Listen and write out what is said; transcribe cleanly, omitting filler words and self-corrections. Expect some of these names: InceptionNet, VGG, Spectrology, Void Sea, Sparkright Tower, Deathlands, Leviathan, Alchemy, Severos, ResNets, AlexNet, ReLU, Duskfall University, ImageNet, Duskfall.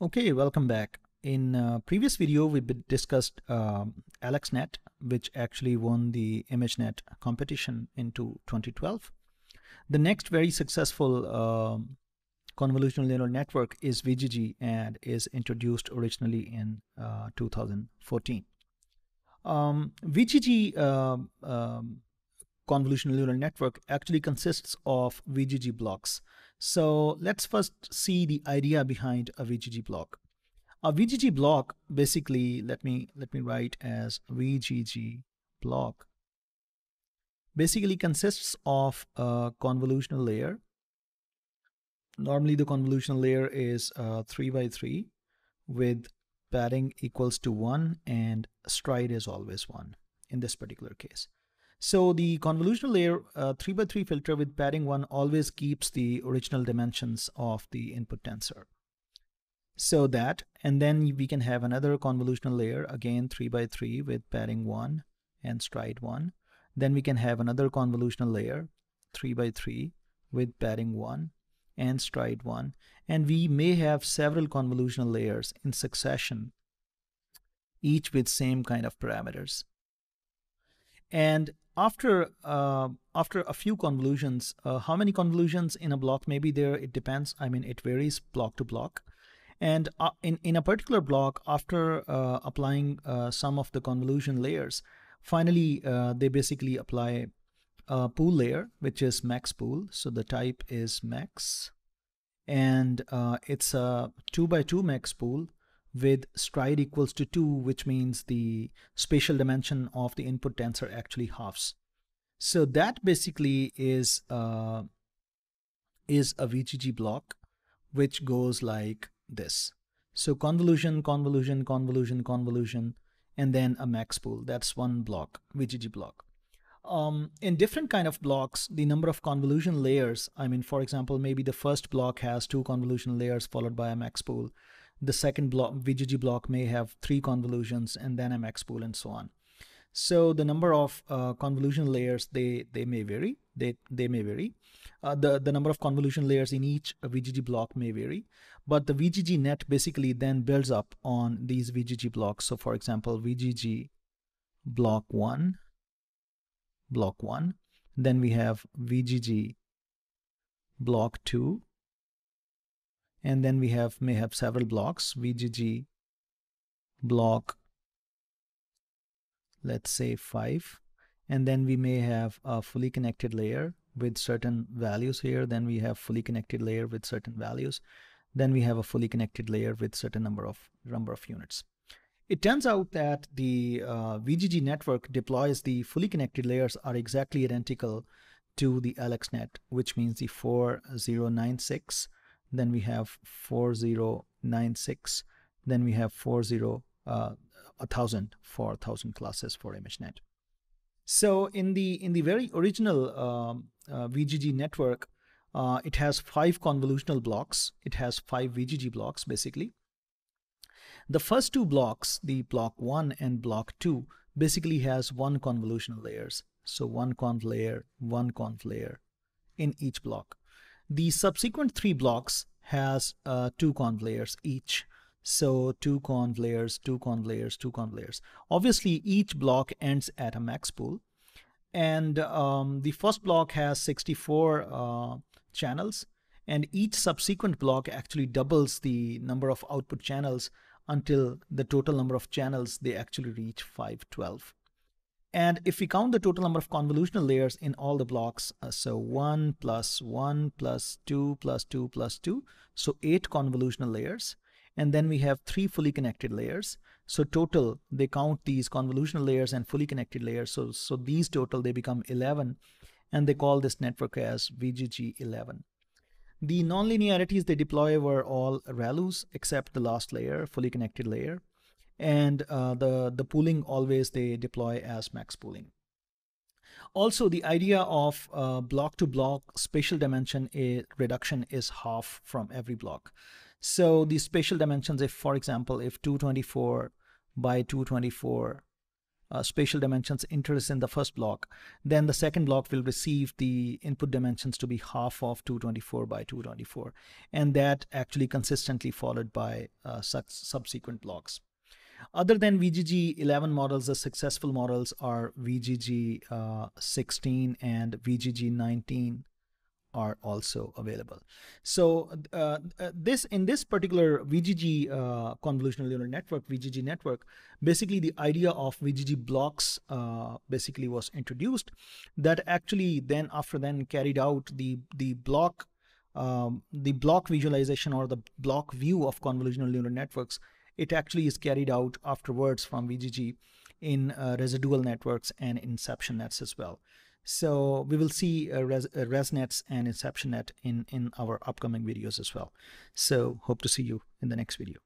Okay, welcome back. In previous video, we discussed AlexNet, which actually won the ImageNet competition into 2012. The next very successful convolutional neural network is VGG and is introduced originally in 2014. VGG convolutional neural network actually consists of VGG blocks. So let's first see the idea behind a VGG block. A VGG block, basically, let me write as VGG block, basically consists of a convolutional layer. Normally the convolutional layer is 3 by 3 with padding equals to 1 and stride is always 1 in this particular case. So the convolutional layer 3 by 3 filter with padding 1 always keeps the original dimensions of the input tensor. So that, and then we can have another convolutional layer, again 3 by 3 with padding 1 and stride 1. Then we can have another convolutional layer 3 by 3 with padding 1 and stride 1. And we may have several convolutional layers in succession, each with same kind of parameters. And after a few convolutions, how many convolutions in a block may be there, it depends. I mean, it varies block to block. And in a particular block, after applying some of the convolution layers, finally they basically apply a pool layer, which is max pool. So the type is max, and it's a 2 by 2 max pool with stride equals to 2, which means the spatial dimension of the input tensor actually halves. So that basically is a VGG block, which goes like this. So convolution, convolution, convolution, convolution, and then a max pool. That's one block, VGG block. In different kind of blocks, the number of convolution layers, I mean, for example, maybe the first block has 2 convolution layers followed by a max pool. The second block, VGG block, may have 3 convolutions and then a max pool and so on. So the number of convolution layers, they may vary. They may vary. The number of convolution layers in each VGG block may vary, but the VGG net basically then builds up on these VGG blocks. So for example, VGG block 1, then we have VGG block 2, and then we have may have several blocks, VGG block, let's say 5, and then we may have a fully connected layer with certain values here, then we have fully connected layer with certain values, then we have a fully connected layer with certain number of units. It turns out that the VGG network deploys the fully connected layers are exactly identical to the AlexNet, which means the 4096, then we have 4096, then we have 1000 for 1000 classes for ImageNet. So in the very original VGG network, it has 5 convolutional blocks. It has 5 VGG blocks basically. The first 2 blocks, the block 1 and block 2, basically has 1 convolutional layers. So 1 conv layer, 1 conv layer in each block. The subsequent 3 blocks has 2 conv layers each. So 2 conv layers, 2 conv layers, 2 conv layers. Obviously, each block ends at a max pool. And the first block has 64 channels. And each subsequent block actually doubles the number of output channels until the total number of channels, they actually reach 512. And if we count the total number of convolutional layers in all the blocks, so 1 plus 2 plus 2 plus 2, so 8 convolutional layers. And then we have 3 fully connected layers. So total, they count these convolutional layers and fully connected layers. So these total, they become 11, and they call this network as VGG11. The nonlinearities they deploy were all ReLUs except the last layer, fully connected layer. And the pooling always they deploy as max pooling. Also, the idea of block-to-block spatial dimension reduction is half from every block. So the spatial dimensions, if for example, if 224 by 224 spatial dimensions interest in the first block, then the second block will receive the input dimensions to be half of 224 by 224, and that actually consistently followed by subsequent blocks. Other than VGG 11 models, the successful models are VGG 16 and VGG 19 are also available. So in this particular VGG convolutional neural network, VGG network, basically the idea of VGG blocks basically was introduced, that actually then carried out the block visualization or the block view of convolutional neural networks. It actually is carried out afterwards from VGG in residual networks and inception nets as well. So we will see ResNets and InceptionNet in our upcoming videos as well. So hope to see you in the next video.